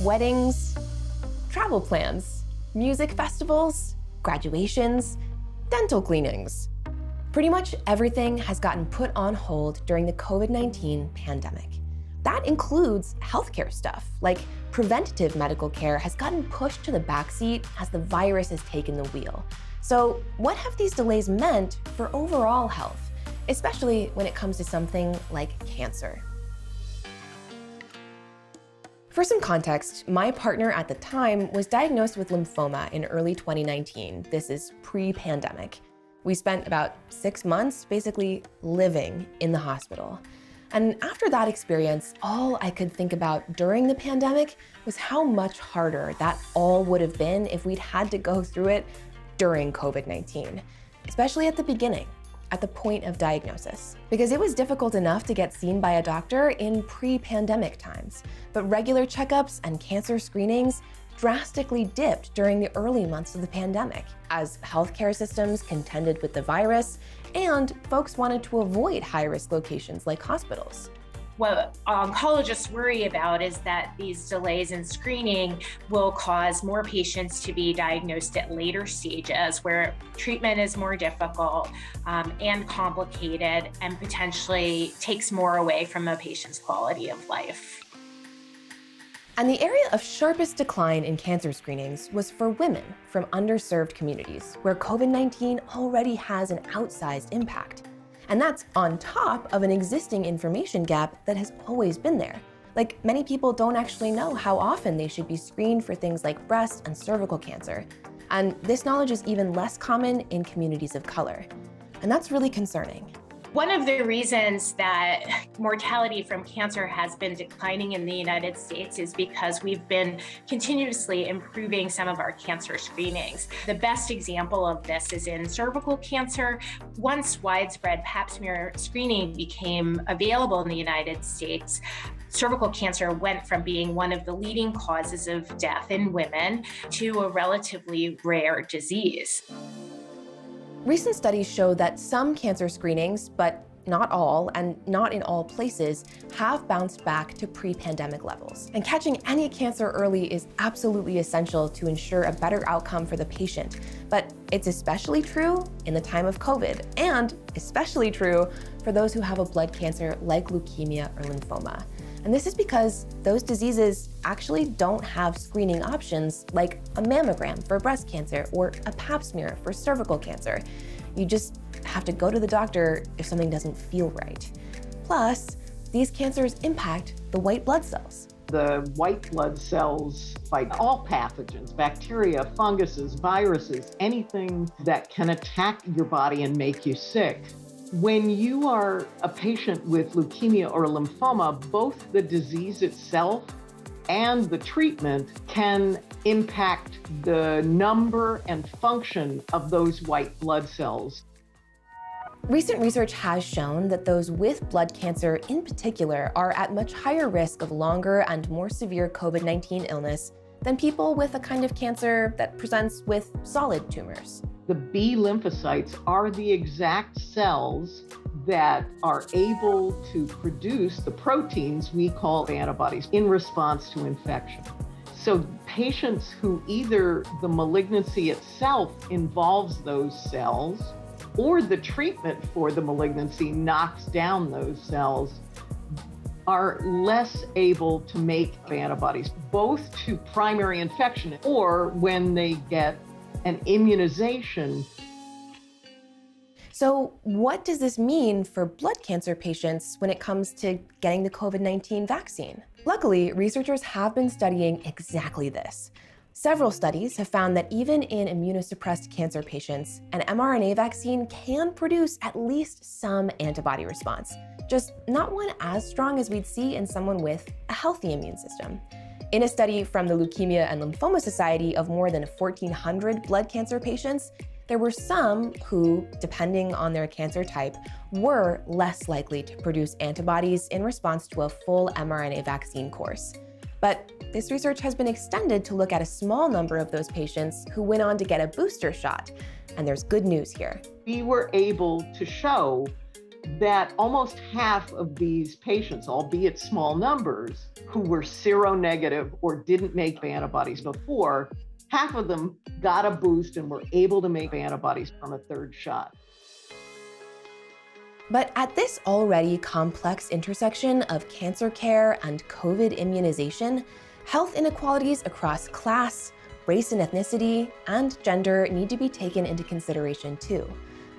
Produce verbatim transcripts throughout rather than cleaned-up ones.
weddings, travel plans, music festivals, graduations, dental cleanings. Pretty much everything has gotten put on hold during the COVID nineteen pandemic. That includes healthcare stuff, like preventative medical care has gotten pushed to the backseat as the virus has taken the wheel. So what have these delays meant for overall health, especially when it comes to something like cancer? For some context, my partner at the time was diagnosed with lymphoma in early twenty nineteen. This is pre-pandemic. We spent about six months basically living in the hospital. And after that experience, all I could think about during the pandemic was how much harder that all would have been if we'd had to go through it during COVID nineteen, especially at the beginning, at the point of diagnosis. Because it was difficult enough to get seen by a doctor in pre-pandemic times, but regular checkups and cancer screenings drastically dipped during the early months of the pandemic, as healthcare systems contended with the virus and folks wanted to avoid high-risk locations like hospitals. What oncologists worry about is that these delays in screening will cause more patients to be diagnosed at later stages where treatment is more difficult um, and complicated and potentially takes more away from a patient's quality of life. And the area of sharpest decline in cancer screenings was for women from underserved communities where COVID nineteen already has an outsized impact. And that's on top of an existing information gap that has always been there. Like, many people don't actually know how often they should be screened for things like breast and cervical cancer. And this knowledge is even less common in communities of color. And that's really concerning. One of the reasons that mortality from cancer has been declining in the United States is because we've been continuously improving some of our cancer screenings. The best example of this is in cervical cancer. Once widespread Pap smear screening became available in the United States, cervical cancer went from being one of the leading causes of death in women to a relatively rare disease. Recent studies show that some cancer screenings, but not all, and not in all places, have bounced back to pre-pandemic levels. And catching any cancer early is absolutely essential to ensure a better outcome for the patient. But it's especially true in the time of COVID, and especially true for those who have a blood cancer like leukemia or lymphoma. And this is because those diseases actually don't have screening options like a mammogram for breast cancer or a Pap smear for cervical cancer. You just have to go to the doctor if something doesn't feel right. Plus, these cancers impact the white blood cells. The white blood cells fight all pathogens, bacteria, funguses, viruses, anything that can attack your body and make you sick. When you are a patient with leukemia or lymphoma, both the disease itself and the treatment can impact the number and function of those white blood cells. Recent research has shown that those with blood cancer in particular are at much higher risk of longer and more severe COVID nineteen illness than people with a kind of cancer that presents with solid tumors. The B lymphocytes are the exact cells that are able to produce the proteins we call antibodies in response to infection. So patients who either the malignancy itself involves those cells or the treatment for the malignancy knocks down those cells are less able to make antibodies, both to primary infection or when they get an immunization. So what does this mean for blood cancer patients when it comes to getting the COVID nineteen vaccine? Luckily, researchers have been studying exactly this. Several studies have found that even in immunosuppressed cancer patients, an mRNA vaccine can produce at least some antibody response, just not one as strong as we'd see in someone with a healthy immune system. In a study from the Leukemia and Lymphoma Society of more than fourteen hundred blood cancer patients, there were some who, depending on their cancer type, were less likely to produce antibodies in response to a full mRNA vaccine course. But this research has been extended to look at a small number of those patients who went on to get a booster shot, and there's good news here. We were able to show that almost half of these patients, albeit small numbers, who were seronegative or didn't make antibodies before, half of them got a boost and were able to make antibodies from a third shot. But at this already complex intersection of cancer care and COVID immunization, health inequalities across class, race and ethnicity, and gender need to be taken into consideration too.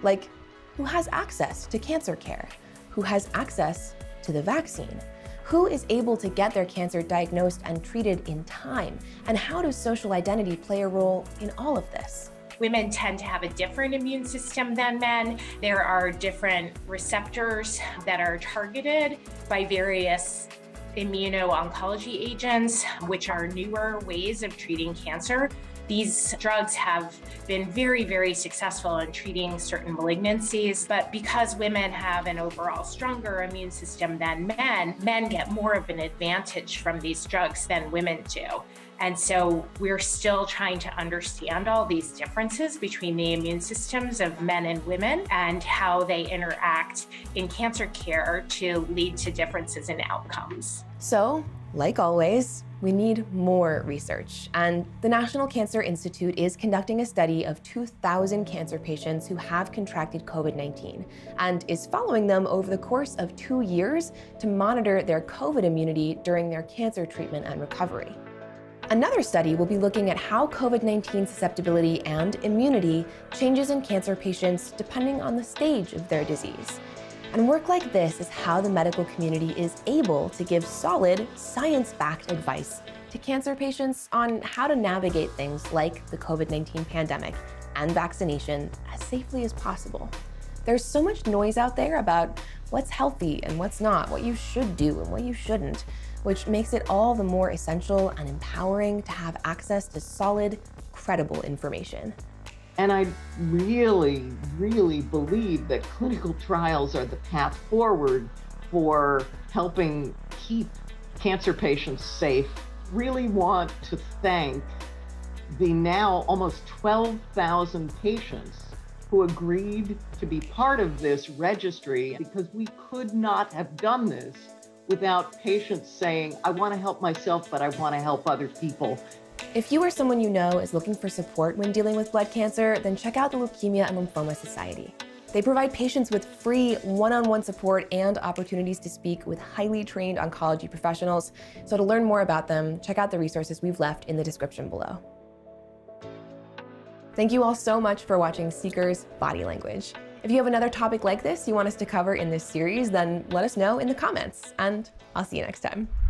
Like, who has access to cancer care? Who has access to the vaccine? Who is able to get their cancer diagnosed and treated in time? And how does social identity play a role in all of this? Women tend to have a different immune system than men. There are different receptors that are targeted by various immuno-oncology agents, which are newer ways of treating cancer. These drugs have been very, very successful in treating certain malignancies, but because women have an overall stronger immune system than men, men get more of an advantage from these drugs than women do. And so we're still trying to understand all these differences between the immune systems of men and women and how they interact in cancer care to lead to differences in outcomes. So, like always, we need more research, and the National Cancer Institute is conducting a study of two thousand cancer patients who have contracted COVID nineteen and is following them over the course of two years to monitor their COVID immunity during their cancer treatment and recovery. Another study will be looking at how COVID nineteen susceptibility and immunity changes in cancer patients depending on the stage of their disease. And work like this is how the medical community is able to give solid, science-backed advice to cancer patients on how to navigate things like the COVID nineteen pandemic and vaccination as safely as possible. There's so much noise out there about what's healthy and what's not, what you should do and what you shouldn't, which makes it all the more essential and empowering to have access to solid, credible information. And I really, really believe that clinical trials are the path forward for helping keep cancer patients safe. Really want to thank the now almost twelve thousand patients who agreed to be part of this registry, because we could not have done this without patients saying, I want to help myself, but I want to help other people. If you or someone you know is looking for support when dealing with blood cancer, then check out the Leukemia and Lymphoma Society. They provide patients with free one-on-one support and opportunities to speak with highly trained oncology professionals. So to learn more about them, check out the resources we've left in the description below. Thank you all so much for watching Seeker's Body Language. If you have another topic like this you want us to cover in this series, then let us know in the comments, and I'll see you next time.